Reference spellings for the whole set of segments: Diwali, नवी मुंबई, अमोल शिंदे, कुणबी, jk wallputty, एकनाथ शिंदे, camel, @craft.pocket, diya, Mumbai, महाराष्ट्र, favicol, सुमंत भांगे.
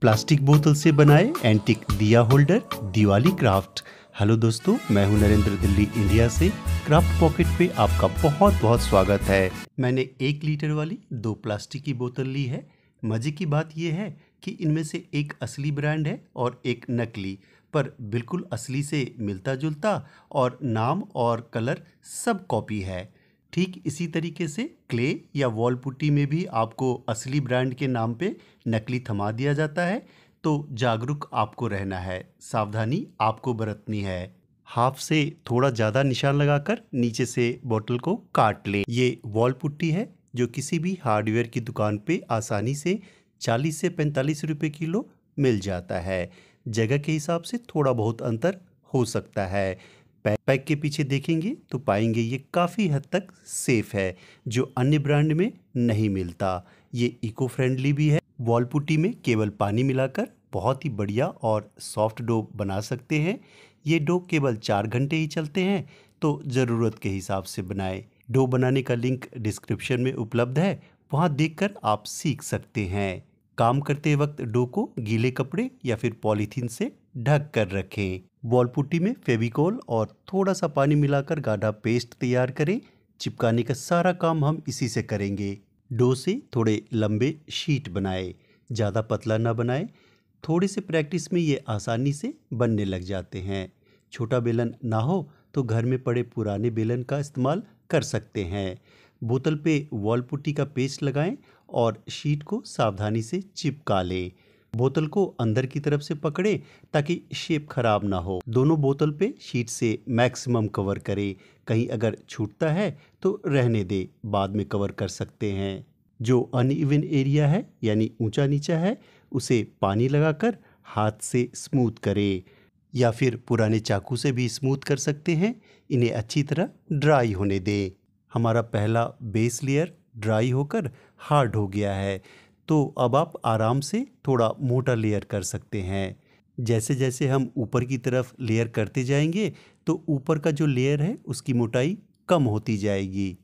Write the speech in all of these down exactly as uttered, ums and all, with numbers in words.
Plastic बोतल से बनाए एंटिक दिया होल्डर दिवाली क्राफ्ट। हेलो दोस्तों, मैं हूं नरेंद्र दिल्ली इंडिया से। क्राफ्ट पॉकेट पे आपका बहुत बहुत स्वागत है। मैंने एक लीटर वाली दो प्लास्टिक की बोतल ली है। मजे की बात यह है कि इनमें से एक असली ब्रांड है और एक नकली, पर बिल्कुल असली से मिलता जुलता और नाम और कलर सब कॉपी है। ठीक इसी तरीके से क्ले या वॉलपुट्टी में भी आपको असली ब्रांड के नाम पे नकली थमा दिया जाता है, तो जागरूक आपको रहना है, सावधानी आपको बरतनी है। हाफ से थोड़ा ज़्यादा निशान लगाकर नीचे से बोतल को काट लें। ये वॉलपुट्टी है जो किसी भी हार्डवेयर की दुकान पे आसानी से चालीस से पैंतालीस रुपये किलो मिल जाता है। जगह के हिसाब से थोड़ा बहुत अंतर हो सकता है। पैक के पीछे देखेंगे तो पाएंगे ये काफ़ी हद तक सेफ है, जो अन्य ब्रांड में नहीं मिलता। ये इको फ्रेंडली भी है। वॉलपुट्टी में केवल पानी मिलाकर बहुत ही बढ़िया और सॉफ्ट डो बना सकते हैं। ये डो केवल चार घंटे ही चलते हैं, तो ज़रूरत के हिसाब से बनाएं। डो बनाने का लिंक डिस्क्रिप्शन में उपलब्ध है, वहाँ देखकर आप सीख सकते हैं। काम करते वक्त डो को गीले कपड़े या फिर पॉलीथीन से ढक कर रखें। वॉलपुट्टी में फेविकोल और थोड़ा सा पानी मिलाकर गाढ़ा पेस्ट तैयार करें। चिपकाने का सारा काम हम इसी से करेंगे। डो से थोड़े लंबे शीट बनाएं, ज़्यादा पतला ना बनाएं। थोड़े से प्रैक्टिस में ये आसानी से बनने लग जाते हैं। छोटा बेलन ना हो तो घर में पड़े पुराने बेलन का इस्तेमाल कर सकते हैं। बोतल पे वॉलपुट्टी का पेस्ट लगाएं और शीट को सावधानी से चिपका लें। बोतल को अंदर की तरफ से पकड़ें ताकि शेप खराब ना हो। दोनों बोतल पे शीट से मैक्सिमम कवर करें। कहीं अगर छूटता है तो रहने दें, बाद में कवर कर सकते हैं। जो अनइवन एरिया है यानी ऊंचा नीचा है, उसे पानी लगाकर हाथ से स्मूथ करें या फिर पुराने चाकू से भी स्मूथ कर सकते हैं। इन्हें अच्छी तरह ड्राई होने दें। हमारा पहला बेस लेयर ड्राई होकर हार्ड हो गया है, तो अब आप आराम से थोड़ा मोटा लेयर कर सकते हैं। जैसे जैसे हम ऊपर की तरफ लेयर करते जाएंगे तो ऊपर का जो लेयर है उसकी मोटाई कम होती जाएगी,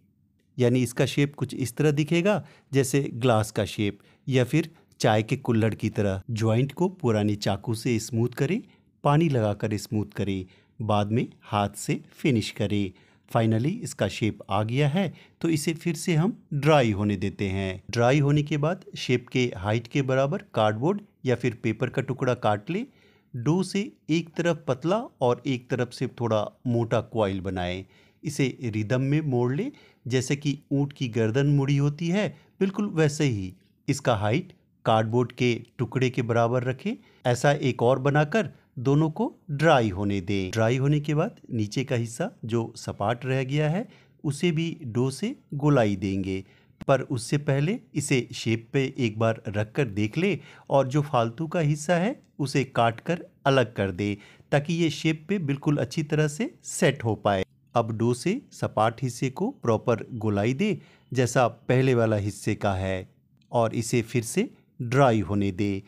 यानी इसका शेप कुछ इस तरह दिखेगा जैसे ग्लास का शेप या फिर चाय के कुल्हड़ की तरह। जॉइंट को पुराने चाकू से स्मूथ करें, पानी लगाकर स्मूथ करें, बाद में हाथ से फिनिश करें। फाइनली इसका शेप आ गया है, तो इसे फिर से हम ड्राई होने देते हैं। ड्राई होने के बाद शेप के हाइट के बराबर कार्डबोर्ड या फिर पेपर का टुकड़ा काट लें। डो से एक तरफ पतला और एक तरफ से थोड़ा मोटा कॉइल बनाएं। इसे रिदम में मोड़ लें, जैसे कि ऊँट की गर्दन मुड़ी होती है, बिल्कुल वैसे ही। इसका हाइट कार्डबोर्ड के टुकड़े के बराबर रखें। ऐसा एक और बनाकर दोनों को ड्राई होने दें। ड्राई होने के बाद नीचे का हिस्सा जो सपाट रह गया है उसे भी डो से गोलाई देंगे, पर उससे पहले इसे शेप पे एक बार रख कर देख ले और जो फालतू का हिस्सा है उसे काट कर अलग कर दे, ताकि ये शेप पे बिल्कुल अच्छी तरह से सेट हो पाए। अब डो से सपाट हिस्से को प्रॉपर गोलाई दें, जैसा पहले वाला हिस्से का है, और इसे फिर से ड्राई होने दें।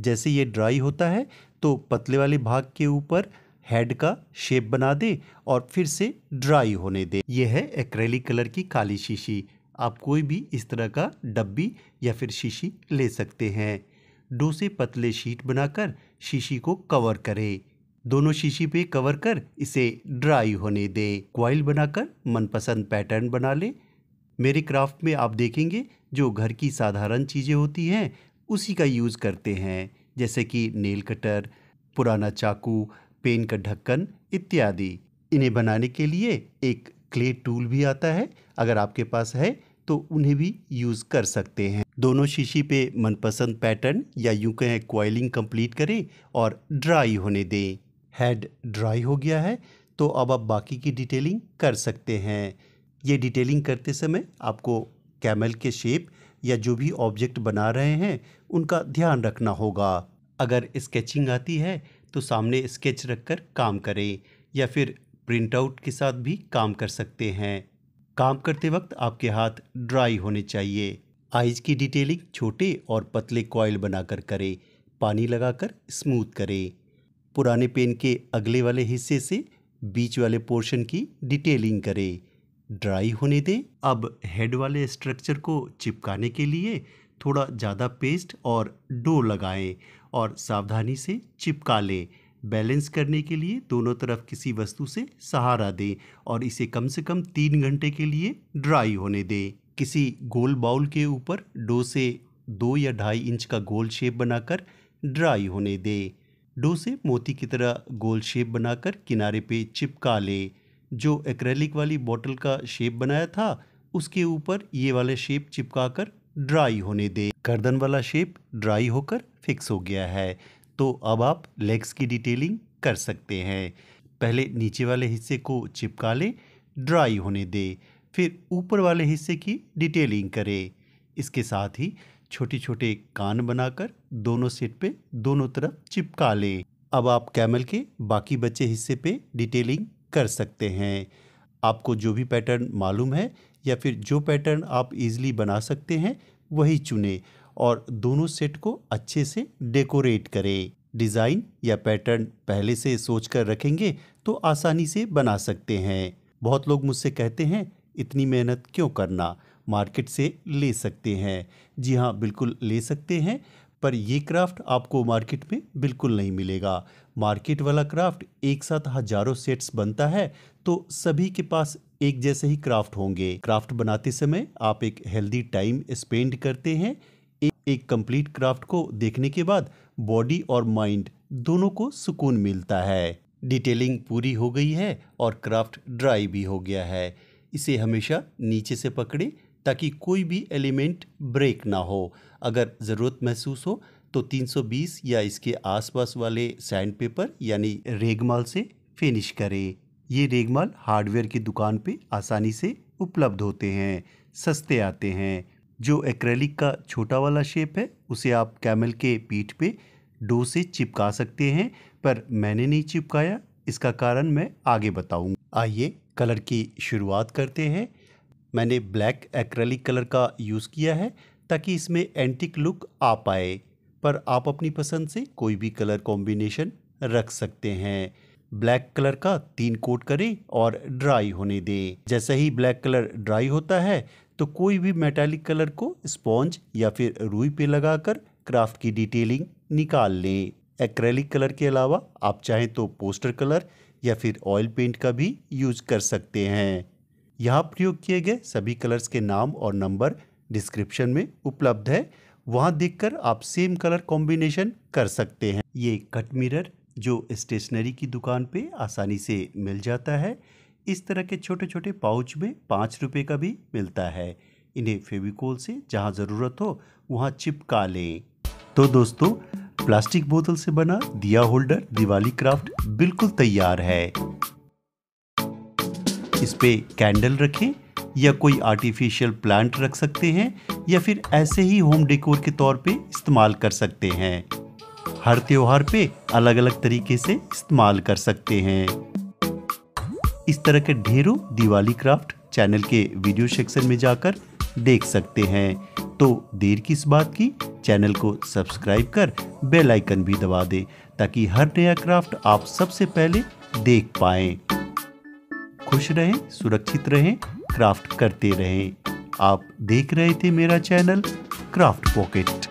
जैसे ये ड्राई होता है तो पतले वाले भाग के ऊपर हेड का शेप बना दें और फिर से ड्राई होने दें। यह है एक्रेलिक कलर की काली शीशी। आप कोई भी इस तरह का डब्बी या फिर शीशी ले सकते हैं। डो से पतले शीट बनाकर शीशी को कवर करें। दोनों शीशी पे कवर कर इसे ड्राई होने दें। कॉइल बनाकर मनपसंद पैटर्न बना लें। मेरे क्राफ्ट में आप देखेंगे जो घर की साधारण चीज़ें होती हैं उसी का यूज़ करते हैं, जैसे कि नेल कटर, पुराना चाकू, पेन का ढक्कन इत्यादि। इन्हें बनाने के लिए एक क्ले टूल भी आता है, अगर आपके पास है तो उन्हें भी यूज़ कर सकते हैं। दोनों शीशी पे मनपसंद पैटर्न या यूँ कहें कॉइलिंग कंप्लीट करें और ड्राई होने दें। हेड ड्राई हो गया है, तो अब आप बाकी की डिटेलिंग कर सकते हैं। ये डिटेलिंग करते समय आपको कैमल के शेप या जो भी ऑब्जेक्ट बना रहे हैं उनका ध्यान रखना होगा। अगर स्केचिंग आती है तो सामने स्केच रखकर काम करें या फिर प्रिंट आउट के साथ भी काम कर सकते हैं। काम करते वक्त आपके हाथ ड्राई होने चाहिए। आइज की डिटेलिंग छोटे और पतले कॉइल बनाकर करें, पानी लगाकर स्मूथ करें। पुराने पेन के अगले वाले हिस्से से बीच वाले पोर्शन की डिटेलिंग करें, ड्राई होने दें। अब हेड वाले स्ट्रक्चर को चिपकाने के लिए थोड़ा ज़्यादा पेस्ट और डो लगाएं और सावधानी से चिपका लें। बैलेंस करने के लिए दोनों तरफ किसी वस्तु से सहारा दें और इसे कम से कम तीन घंटे के लिए ड्राई होने दें। किसी गोल बाउल के ऊपर डो से दो या ढाई इंच का गोल शेप बनाकर ड्राई होने दें। डो से मोती की तरह गोल शेप बनाकर किनारे पे चिपका लें। जो एक्रेलिक वाली बॉटल का शेप बनाया था उसके ऊपर ये वाले शेप चिपकाकर ड्राई होने दें। गर्दन वाला शेप ड्राई होकर फिक्स हो गया है, तो अब आप लेग्स की डिटेलिंग कर सकते हैं। पहले नीचे वाले हिस्से को चिपका लें, ड्राई होने दें, फिर ऊपर वाले हिस्से की डिटेलिंग करें। इसके साथ ही छोटे छोटे कान बनाकर दोनों सेट पे दोनों तरफ चिपका लें। अब आप कैमल के बाकी बचे हिस्से पे डिटेलिंग कर सकते हैं। आपको जो भी पैटर्न मालूम है या फिर जो पैटर्न आप इजीली बना सकते हैं वही चुनें और दोनों सेट को अच्छे से डेकोरेट करें। डिज़ाइन या पैटर्न पहले से सोच कर रखेंगे तो आसानी से बना सकते हैं। बहुत लोग मुझसे कहते हैं इतनी मेहनत क्यों करना, मार्केट से ले सकते हैं। जी हाँ, बिल्कुल ले सकते हैं, पर ये क्राफ्ट आपको मार्केट में बिल्कुल नहीं मिलेगा। मार्केट वाला क्राफ्ट एक साथ हजारों सेट्स बनता है तो सभी के पास एक जैसे ही क्राफ्ट होंगे। क्राफ्ट बनाते समय आप एक हेल्दी टाइम स्पेंड करते हैं। एक, एक कंप्लीट क्राफ्ट को देखने के बाद बॉडी और माइंड दोनों को सुकून मिलता है। डिटेलिंग पूरी हो गई है और क्राफ्ट ड्राई भी हो गया है। इसे हमेशा नीचे से पकड़े ताकि कोई भी एलिमेंट ब्रेक ना हो। अगर ज़रूरत महसूस हो तो तीन सौ बीस या इसके आसपास वाले सैंडपेपर यानी रेगमाल से फिनिश करें। ये रेगमाल हार्डवेयर की दुकान पे आसानी से उपलब्ध होते हैं, सस्ते आते हैं। जो एक्रेलिक का छोटा वाला शेप है उसे आप कैमल के पीठ पे डो से चिपका सकते हैं, पर मैंने नहीं चिपकाया। इसका कारण मैं आगे बताऊँगा। आइए कलर की शुरुआत करते हैं। मैंने ब्लैक एक्रेलिक कलर का यूज़ किया है ताकि इसमें एंटिक लुक आ पाए, पर आप अपनी पसंद से कोई भी कलर कॉम्बिनेशन रख सकते हैं। ब्लैक कलर का तीन कोट करें और ड्राई होने दें। जैसे ही ब्लैक कलर ड्राई होता है तो कोई भी मेटालिक कलर को स्पॉन्ज या फिर रुई पे लगाकर क्राफ्ट की डिटेलिंग निकाल लें। एक्रेलिक कलर के अलावा आप चाहें तो पोस्टर कलर या फिर ऑयल पेंट का भी यूज कर सकते हैं। यहाँ प्रयोग किए गए सभी कलर्स के नाम और नंबर डिस्क्रिप्शन में उपलब्ध है, वहाँ देखकर आप सेम कलर कॉम्बिनेशन कर सकते हैं। ये कट मिरर जो स्टेशनरी की दुकान पे आसानी से मिल जाता है। इस तरह के छोटे छोटे पाउच में पाँच रुपये का भी मिलता है। इन्हें फेविकोल से जहाँ ज़रूरत हो वहाँ चिपका लें। तो दोस्तों, प्लास्टिक बोतल से बना दिया होल्डर दिवाली क्राफ्ट बिल्कुल तैयार है। इस पे कैंडल रखें या कोई आर्टिफिशियल प्लांट रख सकते हैं या फिर ऐसे ही होम डेकोर के तौर पे इस्तेमाल कर सकते हैं। हर त्योहार पे अलग अलग तरीके से इस्तेमाल कर सकते हैं। इस तरह के ढेरों दिवाली क्राफ्ट चैनल के वीडियो सेक्शन में जाकर देख सकते हैं। तो देर किस बात की, चैनल को सब्सक्राइब कर बेल आइकन भी दबा दें ताकि हर नया क्राफ्ट आप सबसे पहले देख पाएं। खुश रहें, सुरक्षित रहें, क्राफ्ट करते रहें। आप देख रहे थे मेरा चैनल क्राफ्ट पॉकेट।